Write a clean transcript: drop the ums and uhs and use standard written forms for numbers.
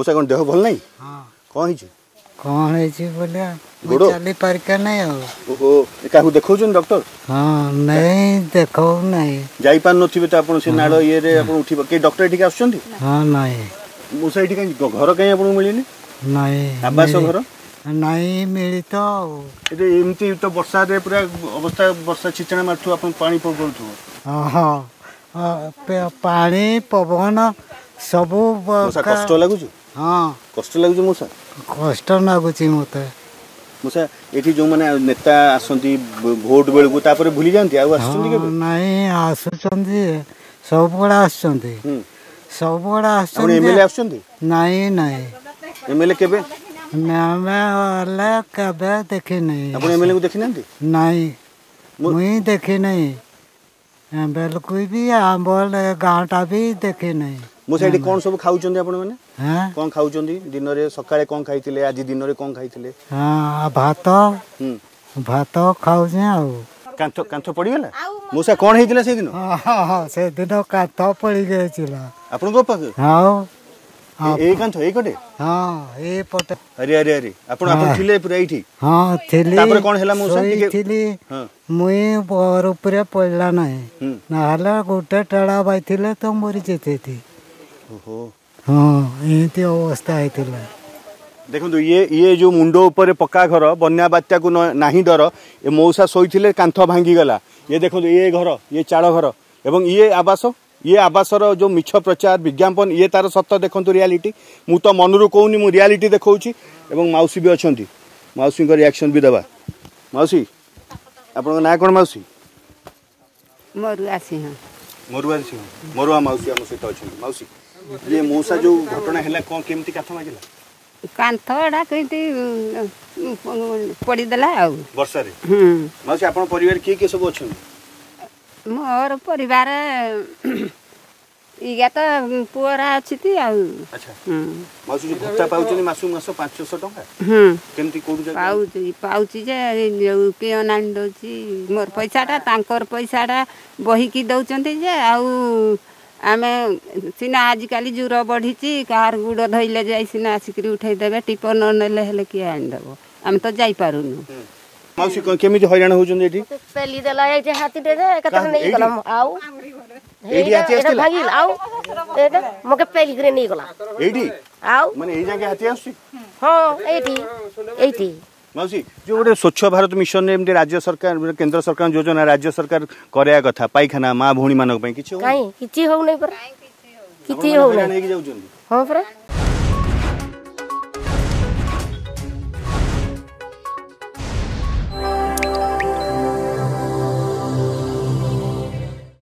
उसे कौन देह भल नहीं कौन है जी बोले गोड़ चली पर के नहीं हो ओ काहू देखौ जों डॉक्टर हां नहीं देखौ नहीं जाई पान नथिबे त आपन से नाड़ ये रे आपन उठिबो के डॉक्टर ठीक आछछंती हां नहीं मुसा इठी कहीं घर कहीं आपन मिलिनी नहीं आवास घर नहीं मिली तो ए एमती तो वर्षा रे पूरा अवस्था वर्षा छिचना मारथु आपन पानी पगलथु हां हां पानी पवन सब कष्ट लागु छ हां कष्ट लागु छ मुसा कष्ट लागु छ मते मुसा एठी जो माने नेता आसंती वोट बेल को तापर भूली जानती आ आसंती के नहीं आसंती सब बड़ा आसंती सब बड़ा आसंती एमएलए आसंती नहीं नहीं एमएलए केबे मैं वाला कबे देखे नहीं अपन एमएलए को देखि नथि नहीं मुई देखे नहीं बेल कोई भी आंबल गांटा भी देखे नहीं मुसा एठी कोन सब खाउ चंदी आपण माने हां कोन खाउ चंदी दिन रे सकाळे कोन खाइतिले आज दिन रे कोन खाइतिले हां भात भात खाउ जे आ कांथो कांथो पड़ी गेला मुसा कोन हेतिला से दिन हां हां से दिन कांथो पड़ी गेला आपण को पाके हां ए कांथो ए कोटे हां ए पटे अरे अरे अरे आपण आपण थिले पूरा इठी हां थिले तापर कोन हेला मुसा थिले हां मुई ऊपर ऊपर पडला नाही नाला गोटे टळा बायथिले तो मरि जेतेती ओहो हां एते अवस्था आइतिला देखो तो ये जो मुंडो ऊपर पक्का घर बन्या बात्या को नाही डर ए मौसा सोइथिले कांथो भांगी गला ये देखो तो ये घर ये चाड़ घर एवं ये आवास जो मिछ प्रचार विज्ञापन ये तार सत्य देखो तो रियलिटी मु तो मनरू कहूनी मु रियलिटी देखौची एवं मौसी भी अछंती मौसी को रिएक्शन भी देबा मौसी आपन ना कोन मौसी मरुआ सिंह मरुआ मौसी हम से तो अछंती मौसी ये मौसा जो घटना हैला कोन केमती कथा मागिला कांथोडा केती पड़ी देला आ वर्षा रे मौसी आपन परिवार के सब अछन मोर परिवार इगा तो पूरा अछती आ अच्छा मौसी जो भत्ता पाउचनी मासु मास 500 टका केमती कोड जा पाउची जे के आनंद दोची मोर पैसाटा तांकर पैसाटा बही की दउचंती जे आ आमे सिना आजिकाली जुर बढ़ीची कार गुड़ धइले जाई सिना आसिकरी उठाई देबे टिपर न नेले हेले के आन देबो हम तो जाई पारुनु मौसी केमि हैरान होजुन एठी पेली देला ए हाथी दे दे एकटा नै गला आउ एडी हाथी आस्ते भागिल आउ एटा मके पेली करे नै गला एडी आउ माने ए जगे हाथी आसी हां एठी एठी मौसी जो गोटे स्वच्छ भारत मिशन एमडी राज्य सरकार केंद्र सरकार योजना राज्य सरकार करया कथा पाइखाना मां भोणी मानक पई किछ हो काई किछ हो नै पर किछ हो नै कि जाउ जों हां पर